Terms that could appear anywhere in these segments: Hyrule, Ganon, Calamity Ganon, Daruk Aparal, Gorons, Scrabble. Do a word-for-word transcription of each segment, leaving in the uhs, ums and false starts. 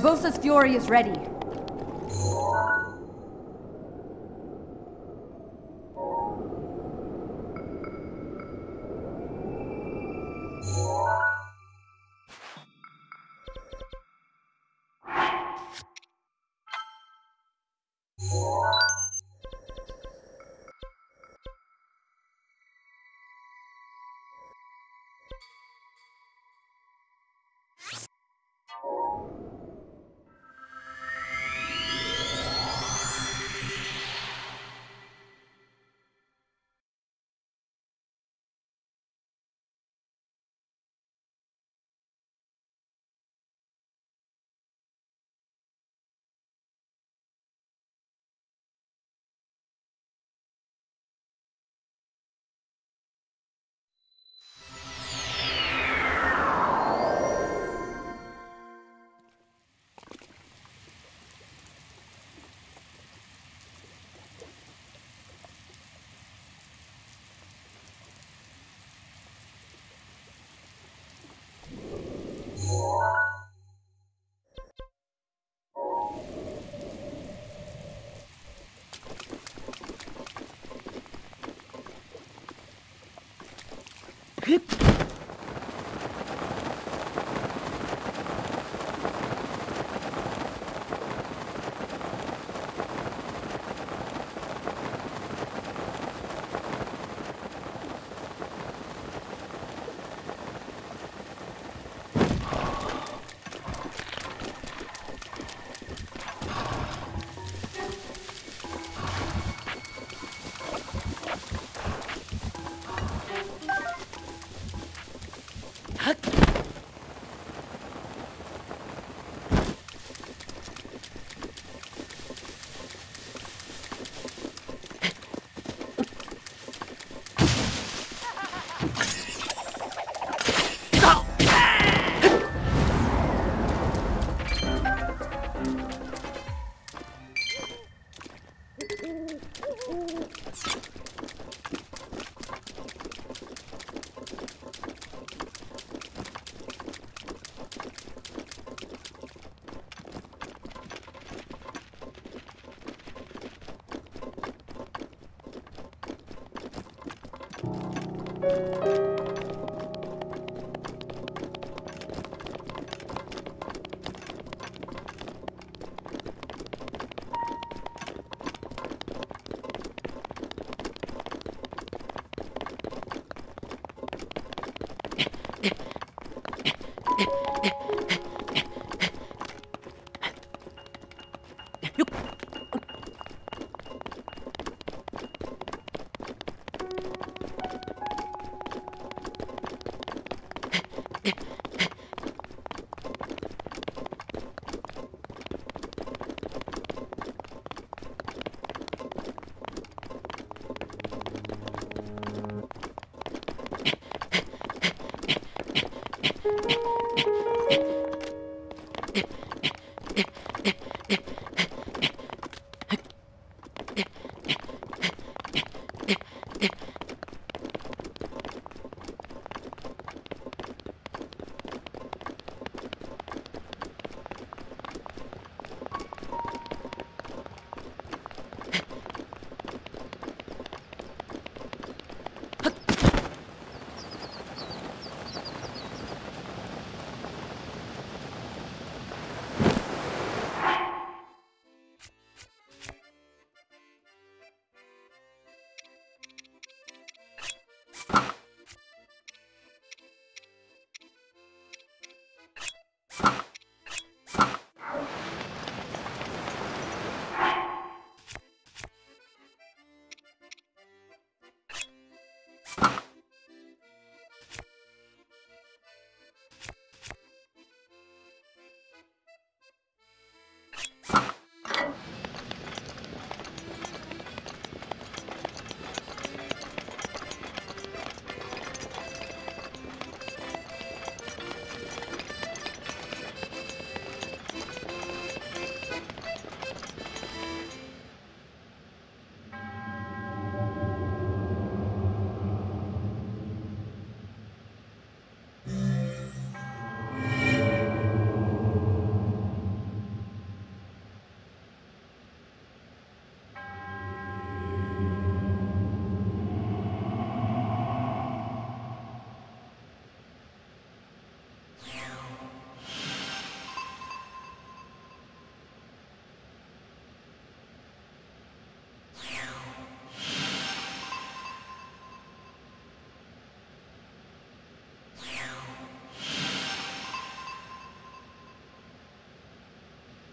Barbosa's fury is ready. Hip! All right.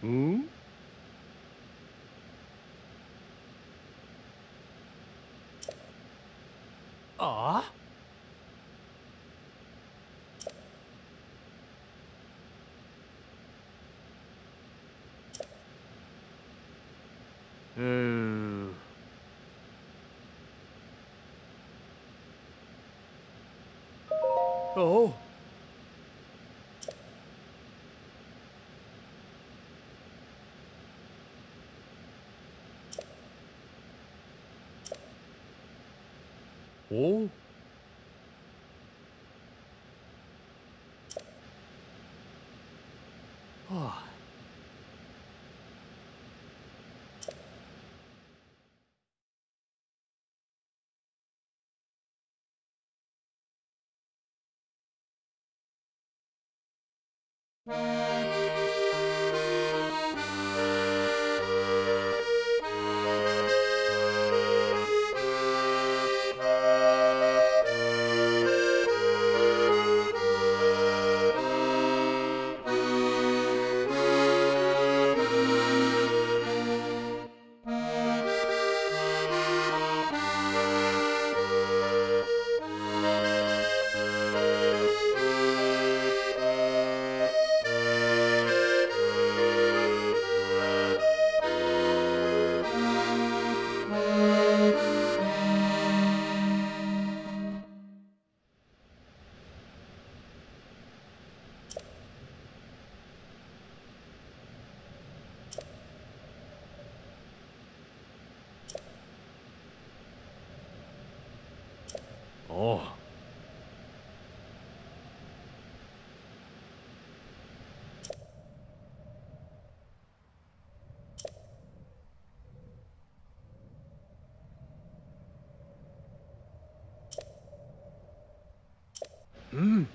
Hmm? Aww. Ooh. Oh. Oh. Ah. Oh. Mm.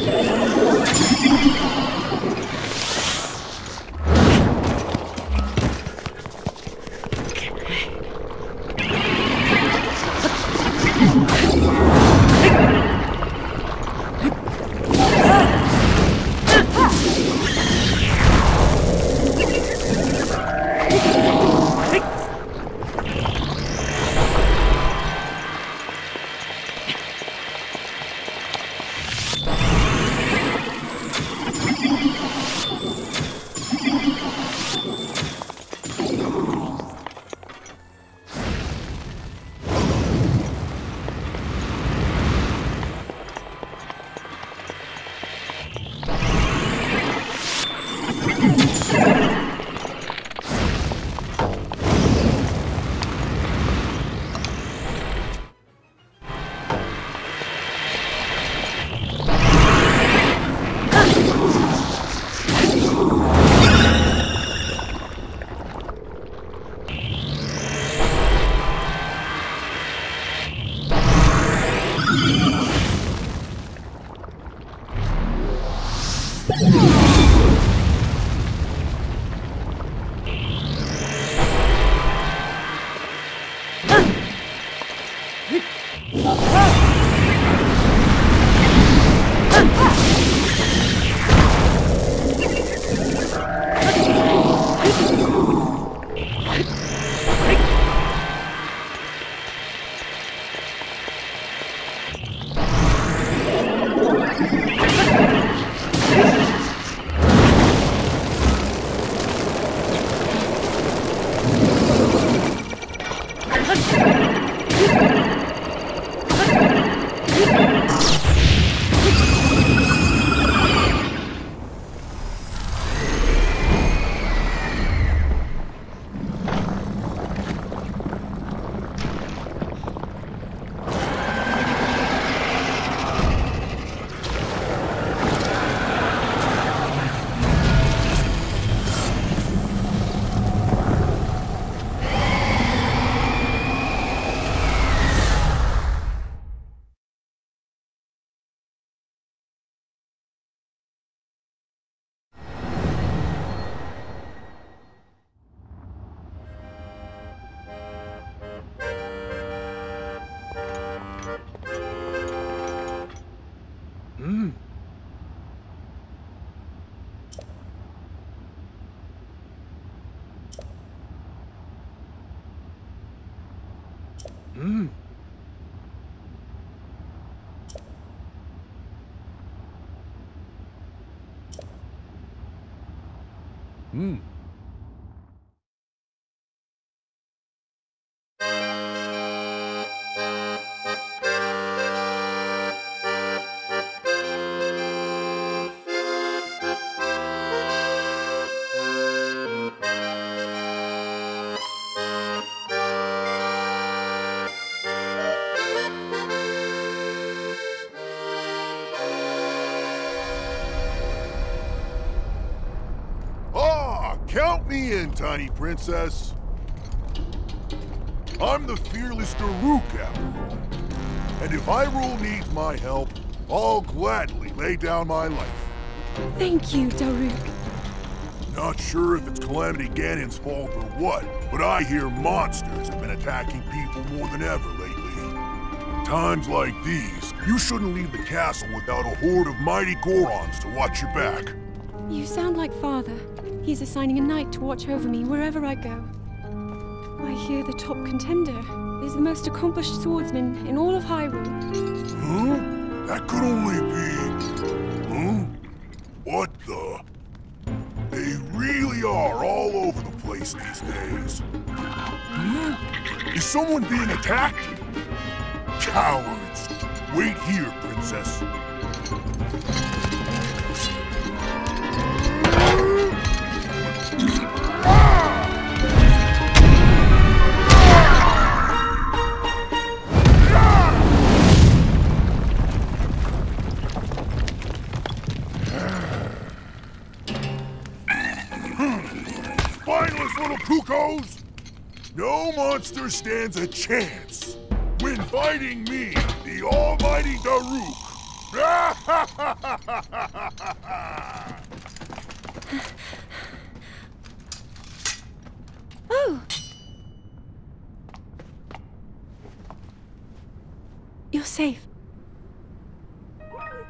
Mm. Count me in, tiny princess. I'm the fearless Daruk Aparal, and if Hyrule needs my help, I'll gladly lay down my life. Thank you, Daruk. Not sure if it's Calamity Ganon's fault or what, but I hear monsters have been attacking people more than ever lately. Times like these, you shouldn't leave the castle without a horde of mighty Gorons to watch your back. You sound like Father. He's assigning a knight to watch over me wherever I go. I hear the top contender is the most accomplished swordsman in all of Hyrule. Huh? That could only be... Huh? What the... They really are all over the place these days. Huh? Is someone being attacked? Cowards! Wait here, princess. No monster stands a chance when fighting me, the almighty Daruk. Oh! You're safe. Oh.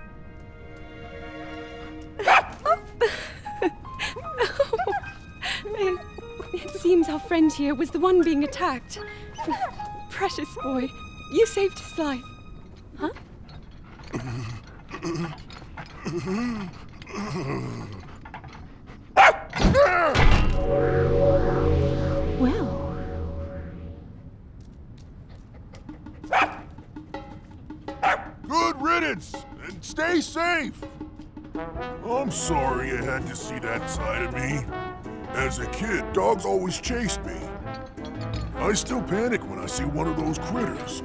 Oh. It, it seems our friend here was the one being attacked. Precious boy, you saved his life. Huh? Well. Good riddance, and stay safe. I'm sorry you had to see that side of me. As a kid, dogs always chased me. I still panic when I see one of those critters.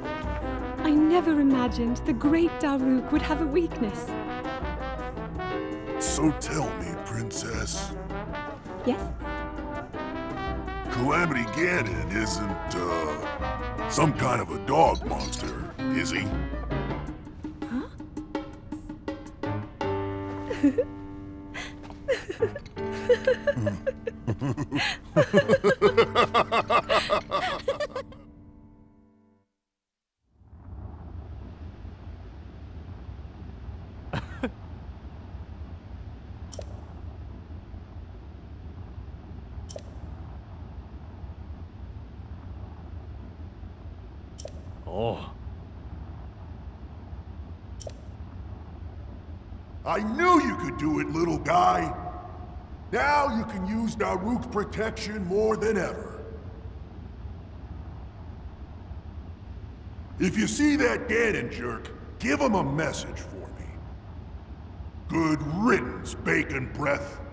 I never imagined the great Daruk would have a weakness. So tell me, Princess. Yes? Calamity Ganon isn't, uh, some kind of a dog monster, is he? Huh? Oh. I knew you could do it, little guy. Now you can use Daruk's protection more than ever. If you see that Ganon jerk, give him a message for me. Good riddance, bacon breath.